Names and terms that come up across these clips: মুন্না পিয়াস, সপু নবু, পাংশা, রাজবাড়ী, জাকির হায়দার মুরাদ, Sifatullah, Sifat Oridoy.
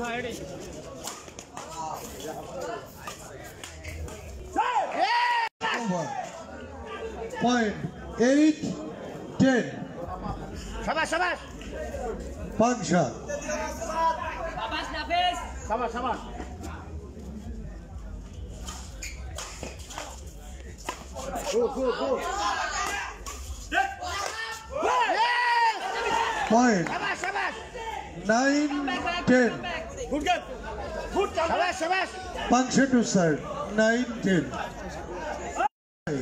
8-10. Shabash, shabash. Pangsha. Shabash, Nafis. Shabash, shabash. Go, go, go. Point. Shabash, shabash. 9-10. Good, good. Good, shabash, shabash. Pangsha to side. 9-10. 11-9.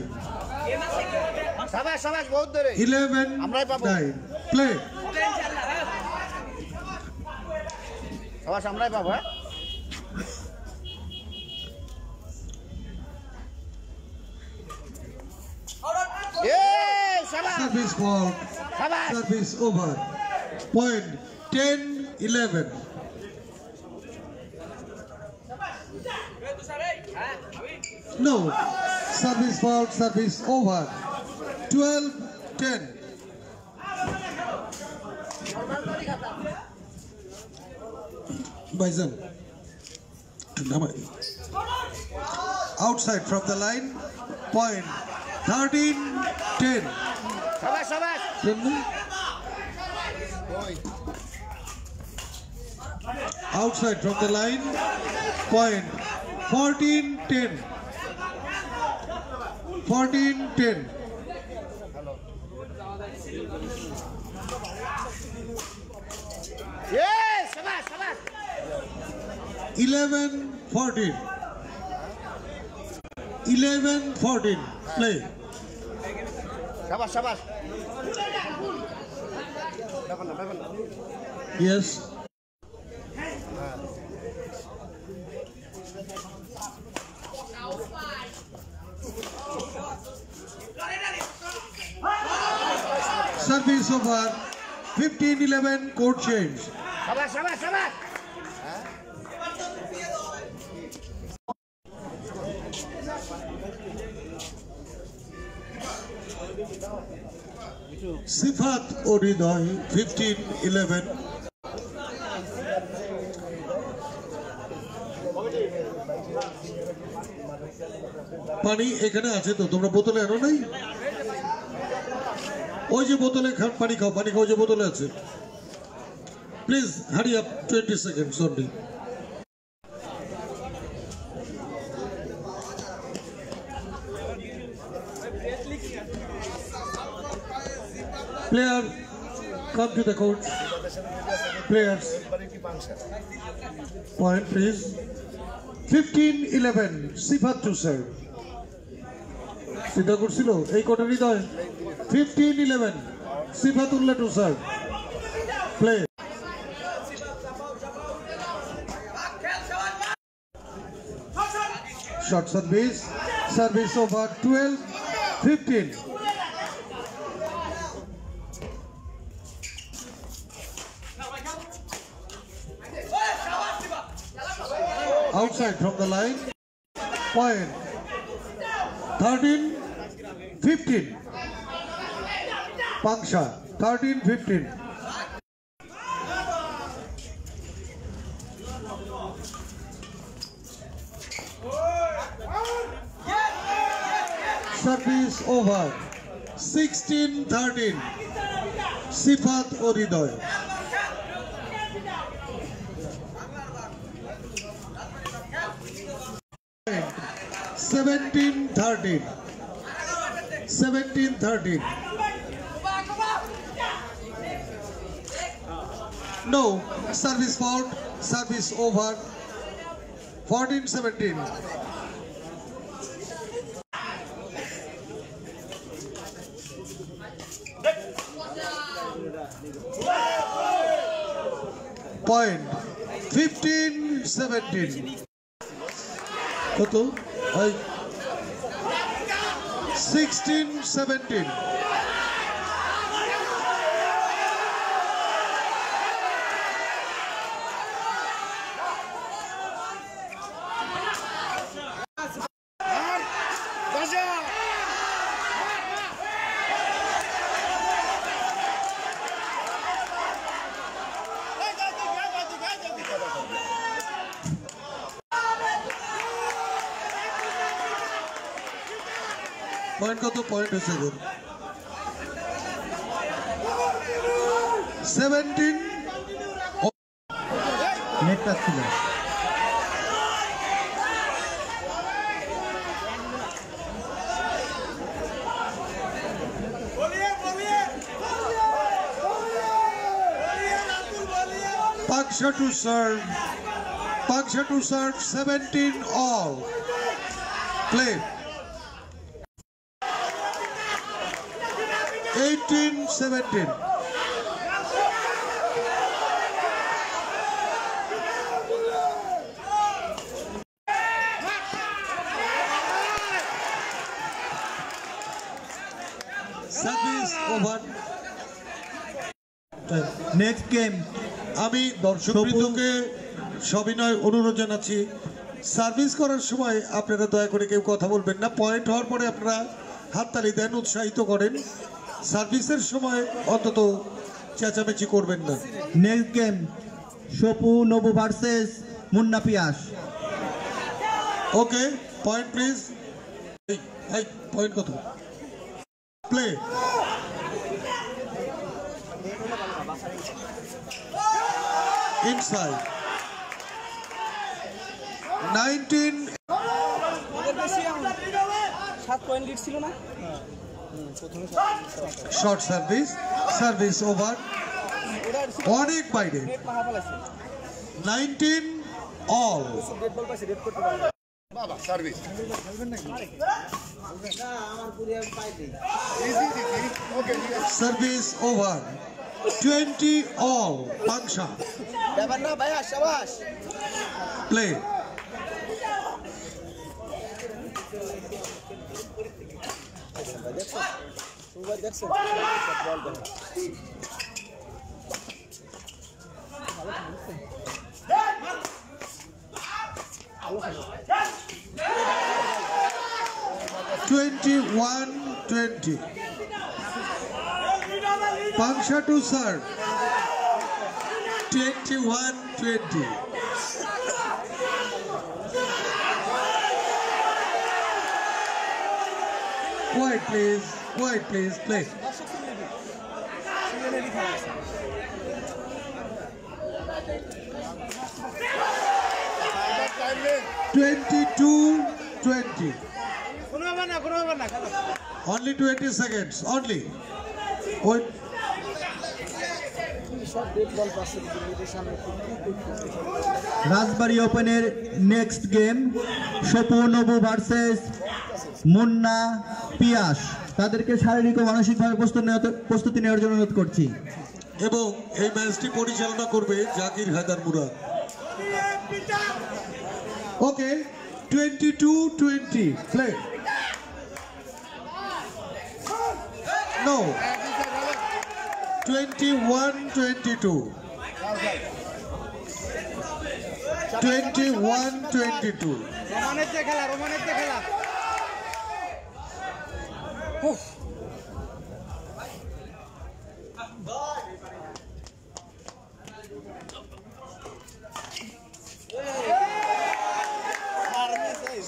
Play. Sabash, amrai pabo. Yes, sabash. Service ball. Sabash. Service over. Point. 10-11. No. Service ball. Service over. 12-10. Bison. Outside from the line. Point. 13-10. Shabash, shabash. Outside from the line. Point. 14-10. 14-10. Yes, Shabash, Shabash. 11-14. 11-14. Play. Shabash, Shabash. Yes. Service over. 15-11. Court change. Shabash, shabash, shabash. Sifat Oridoy. 15-11. Pani ekhane ache to tumra botole ano nai. Oje botole khan pani khao je botole ache. Please hurry up. 20 seconds only. Player, come to the court. Players. Point, please. 15-11. Sifat to serve. Sita Kursilo. Ei quarter Hridoy. 15-11. Sifatullah to serve. Play. Short service. Service over. 12-15. Outside from the line. Point. 13-15. Pangsha. 13-15. Service over. 16-13. Sifat Oridoy. Point. 17-13. 17-13. No. Service fault. Service over. 14-17. Point. 15-17. Koto? 16-17. Point কত point হয়েছে গোল 17 নেটটা ছিল Pangsha to serve 17 all. Play 18-17. Service over. Next game. আমি দর্শকবৃন্দকে সবিনয় অনুরোধ জানাচ্ছি service করার সময় আপনারা দয়া করে কেউ কথা বলবেন না পয়েন্ট হওয়ার পরে আপনারা হাততালি দেন উৎসাহিত করেন সার্ভিসের সময় অন্তত চেঁচামেচি করবেন না next game সপু নবু versus মুন্না পিয়াস okay point please এই পয়েন্ট কত play Inside 19 short service over onek baire 19 all baba service service over 20 all Pangsha Play Twenty-one, 20. Pangsha to serve 21-20 Quiet please, play Twenty-two-20 Only 20 seconds, only Wait রাজবাড়ী ওপেনের next game সপু নবু versus মুন্না পিয়াস তাদেরকে শারীরিক ও মানসিকভাবে প্রস্তুতি নেওয়ার জন্য অনুরোধ করছি এবং এই ম্যাচটি পরিচালনা করবে জাকির হায়দার মুরাদ okay 22-20 play no 21-22 21-22 romanet te khela uff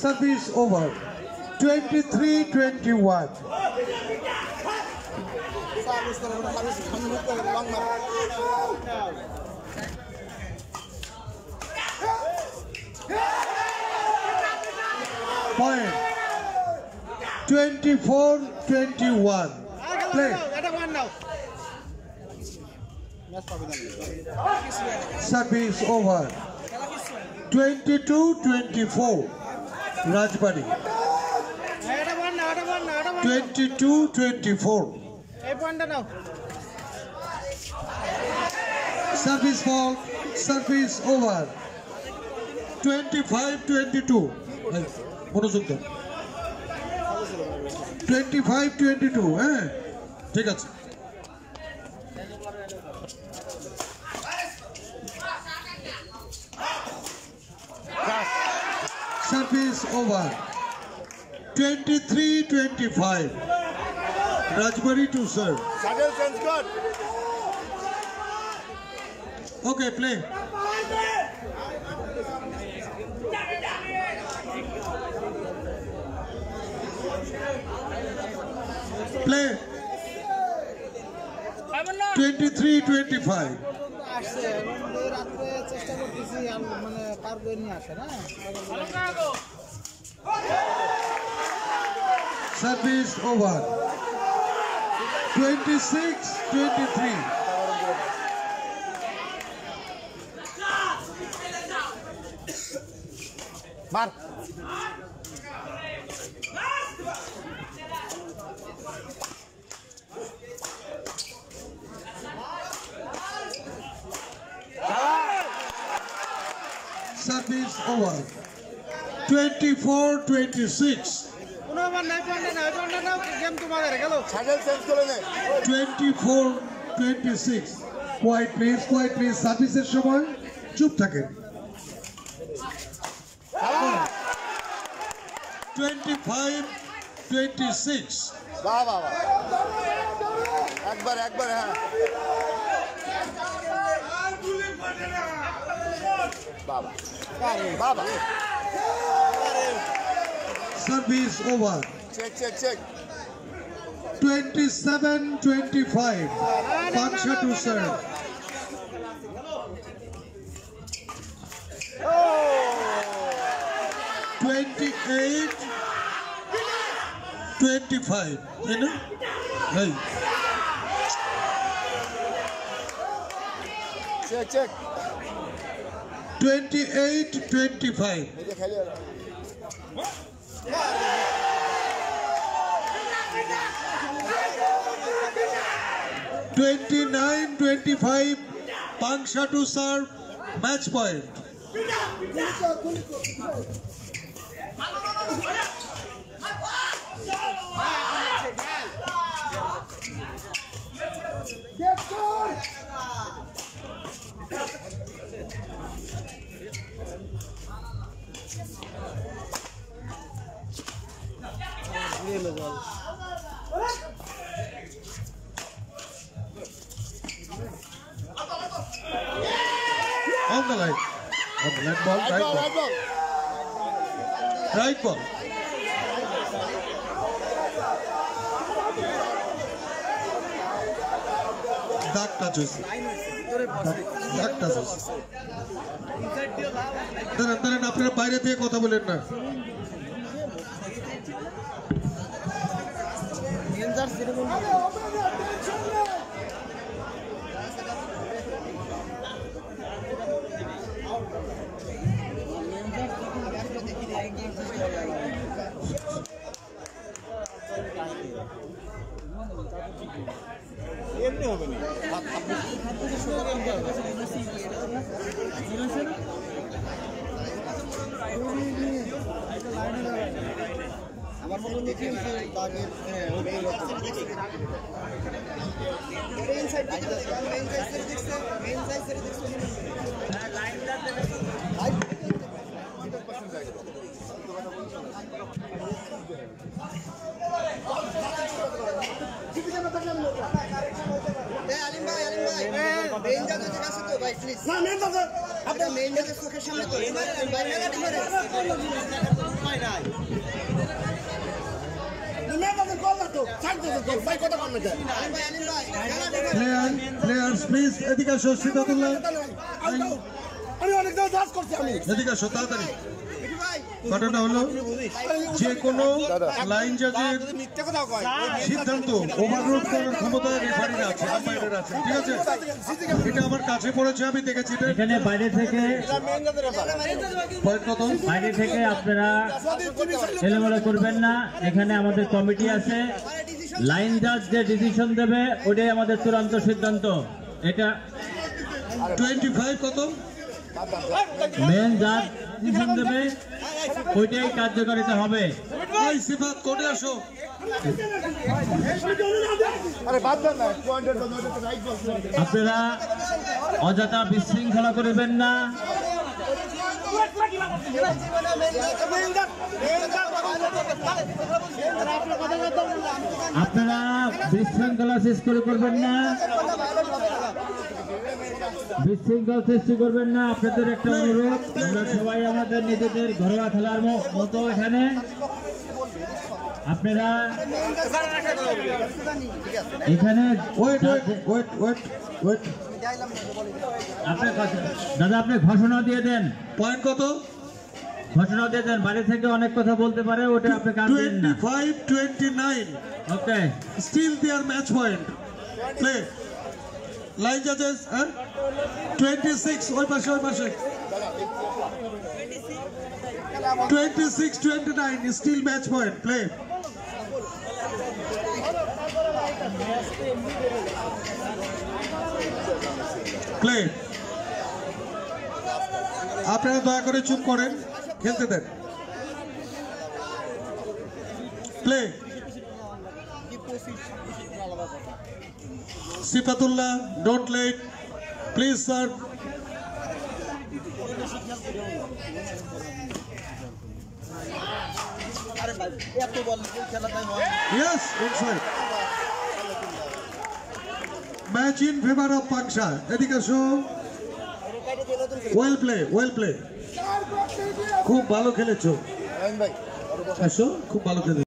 service over 23-21 Point 24-21 Play Service over 22-24 Rajbari 22-24 Service fault, service over 25-22 25-22 Take it Service over 23-25 Rajbari to serve. Saddle sense good. Okay, play. play 23-25. Service over. 26-23. Mark. Service over. 24-26. 24-26. Quiet please, service is over. Chup thake. 25-26. Baba. Baba. Service over. Check, check, check. 27-25. Pangsha to serve. Oh. 28-25. You know? Right. Check, check. 28-25. Huh? 29-25. Pangsha to serve. Match point. On the line. On the line ball, right ball. Right ball. Right ball. Duck touches. Duck touches. Then after বাইরে থেকে কথা বলেন না। Players, please, Edika Shoshidatullah. I'm on the task of Edika Shotatani. But I don't know. Chekono, line judge, Shitanto, overruled for Kamuta, referring out. I'm by the Russian. It over Kachi for a champion, take a chicken. Can I buy it? Buy it after a Elevora Kurbena, Ekana, the committee, I say. Line জাজ যে decision দেবে ওইটাই আমাদের চূড়ান্ত সিদ্ধান্ত এটা 25 কত main জাজ ডিসিশন দেবে ওইটাই কার্যকারিতা হবে এই সিফাত কোডে আসো আরে বাদ দেন না 200 রাইট বল আপনারা অযথা বিশৃঙ্খলা করবেন না আপনারা বিশৃঙ্খলা সৃষ্টি করবেন না বিশৃঙ্খলা সৃষ্টি করবেন না আপনাদের একটা অনুরোধ আমরা সবাই আমাদের নিজেদের ঘরোয়া খেলার মতো এখানে আপনারা এখানে ওয়েট ওয়েট ওয়েট ওয়েট আপনার দাদা আপনি ঘোষণা দিয়ে দেন পয়েন্ট কত ঘোষণা দিয়ে দেন বাইরে থেকে অনেক কথা বলতে পারে ওটা আপনি কাজ দেন না 25-29 okay still there match point play line জাজেস 26 ওই পাশে 26-29 still match point play play আপনারা দয়া করে চুপ করেন খেলতে দেন play Sifatullah don't late please sir Yes, inside. Match in favor of Pangsha. Edika show. Well played, well played. खूब बालो खेले चो। खूब बालो खेले.